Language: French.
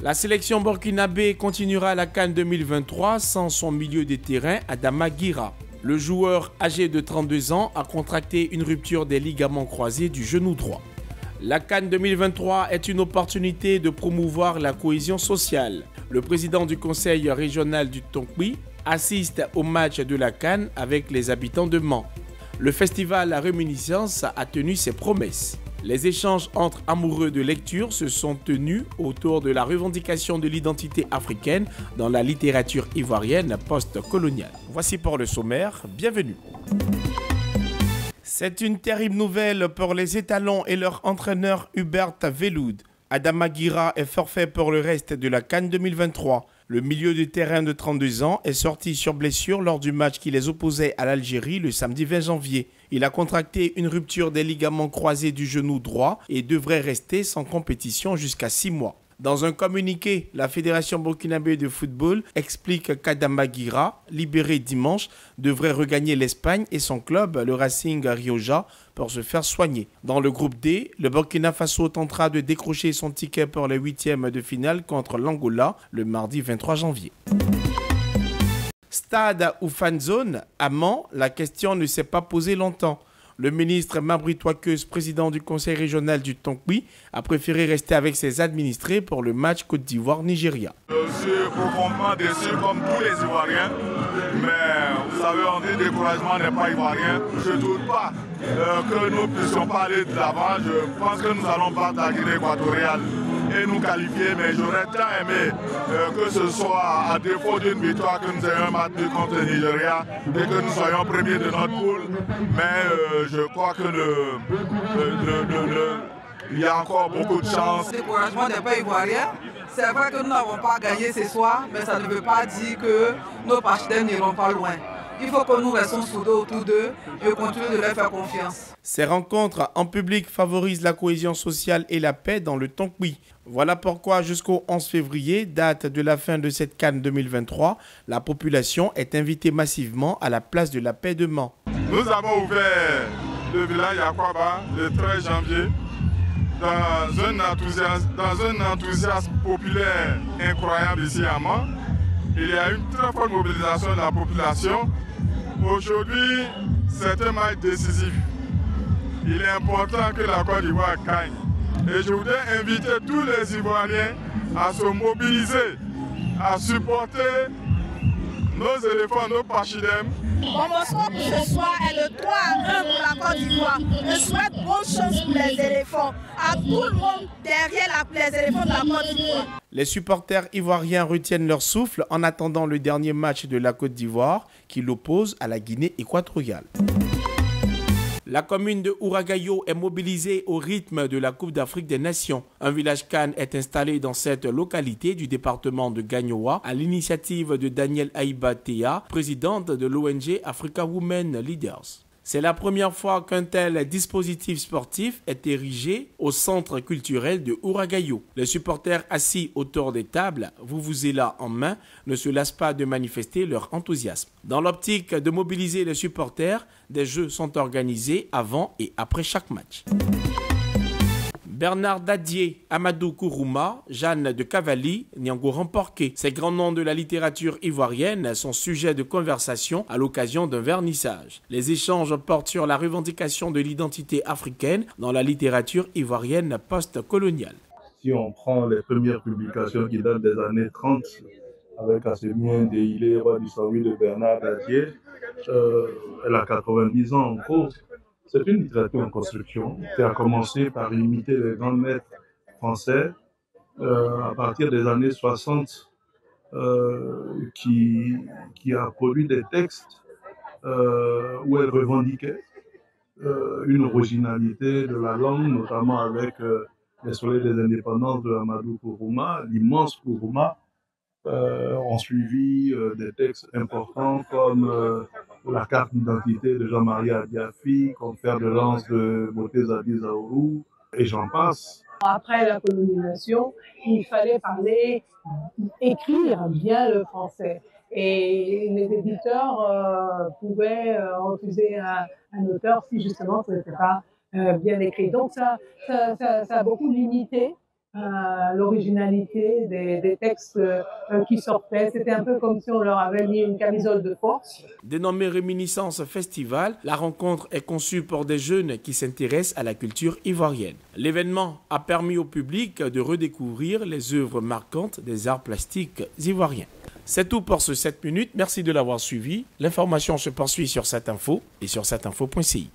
La sélection burkinabé continuera la CAN 2023 sans son milieu de terrain Adama Guira. Le joueur âgé de 32 ans a contracté une rupture des ligaments croisés du genou droit. La CAN 2023 est une opportunité de promouvoir la cohésion sociale. Le président du conseil régional du Tonkpi assiste au match de la CAN avec les habitants de Mans. Le festival Réminiscence a tenu ses promesses. Les échanges entre amoureux de lecture se sont tenus autour de la revendication de l'identité africaine dans la littérature ivoirienne post-coloniale. Voici pour le sommaire, bienvenue. C'est une terrible nouvelle pour les étalons et leur entraîneur Hubert Veloud. Adama Guira est forfait pour le reste de la CAN 2023. Le milieu de terrain de 32 ans est sorti sur blessure lors du match qui les opposait à l'Algérie le samedi 20 janvier. Il a contracté une rupture des ligaments croisés du genou droit et devrait rester sans compétition jusqu'à 6 mois. Dans un communiqué, la Fédération burkinabé de football explique qu'Adama Guira, libéré dimanche, devrait regagner l'Espagne et son club, le Racing Rioja, pour se faire soigner. Dans le groupe D, le Burkina Faso tentera de décrocher son ticket pour les huitièmes de finale contre l'Angola le mardi 23 janvier. Stade ou fan zone, à Mans, la question ne s'est pas posée longtemps. Le ministre Mabri Toikeuse, président du conseil régional du Tonkpi, a préféré rester avec ses administrés pour le match Côte d'Ivoire-Nigeria. Je suis profondément déçu comme tous les Ivoiriens, mais vous savez, on dit découragement n'est pas ivoirien. Je ne doute pas que nous puissions pas aller de l'avant. Je pense que nous allons battre la Guinée Équatoriale et nous qualifier, mais j'aurais tant aimé que ce soit à défaut d'une victoire que nous ayons battu contre le Nigeria et que nous soyons premiers de notre poule. Mais je crois que il y a encore beaucoup de chance. Le découragement n'est pas ivoirien. C'est vrai que nous n'avons pas gagné ce soir, mais ça ne veut pas dire que nos partenaires n'iront pas loin. Il faut que nous restions soudés autour d'eux et continuer de leur faire confiance. Ces rencontres en public favorisent la cohésion sociale et la paix dans le Tonkpi. Voilà pourquoi jusqu'au 11 février, date de la fin de cette CAN 2023, la population est invitée massivement à la place de la paix de Mans. Nous avons ouvert le village Akwaba le 13 janvier dans un enthousiasme populaire incroyable ici à Mans. Il y a une très forte mobilisation de la population. Aujourd'hui, c'est un match décisif. Il est important que la Côte d'Ivoire gagne. Et je voudrais inviter tous les Ivoiriens à se mobiliser, à supporter nos éléphants, nos pachidèmes. Mon score pour ce soir est le 3-1 pour la Côte d'Ivoire. Je souhaite bonne chance pour les éléphants, à tout le monde derrière les éléphants de la Côte d'Ivoire. Les supporters ivoiriens retiennent leur souffle en attendant le dernier match de la Côte d'Ivoire qui l'oppose à la Guinée équatoriale. La commune de Ouragayo est mobilisée au rythme de la Coupe d'Afrique des Nations. Un village CAN est installé dans cette localité du département de Gagnoa à l'initiative de Daniel Aibatea, présidente de l'ONG Africa Women Leaders. C'est la première fois qu'un tel dispositif sportif est érigé au centre culturel de Ouragayo. Les supporters assis autour des tables, vuvuzela en main, ne se lassent pas de manifester leur enthousiasme. Dans l'optique de mobiliser les supporters, des jeux sont organisés avant et après chaque match. Bernard Dadié, Amadou Kourouma, Jeanne de Cavalli, Niangou Remporqué. Ces grands noms de la littérature ivoirienne sont sujets de conversation à l'occasion d'un vernissage. Les échanges portent sur la revendication de l'identité africaine dans la littérature ivoirienne post-coloniale. Si on prend les premières publications qui datent des années 30, avec Assemien Dehile, du Saoui de Bernard Dadié, elle a 90 ans en gros. C'est une littérature en construction qui a commencé par imiter les grands maîtres français à partir des années 60 qui a produit des textes où elle revendiquait une originalité de la langue, notamment avec les soleils des indépendances de Amadou Kourouma, l'immense Kourouma. Ont suivi des textes importants comme la carte d'identité de Jean-Marie Adiafi, comme fer de lance de Motézabizaourou, et j'en passe. Après la colonisation, il fallait parler, écrire bien le français. Et les éditeurs pouvaient refuser un auteur si justement ce n'était pas bien écrit. Donc ça a beaucoup limité l'originalité des textes qui sortaient. C'était un peu comme si on leur avait mis une camisole de force. Dénommée Réminiscence Festival, la rencontre est conçue pour des jeunes qui s'intéressent à la culture ivoirienne. L'événement a permis au public de redécouvrir les œuvres marquantes des arts plastiques ivoiriens. C'est tout pour ce 7 minutes. Merci de l'avoir suivi. L'information se poursuit sur 7info et sur 7info.ci.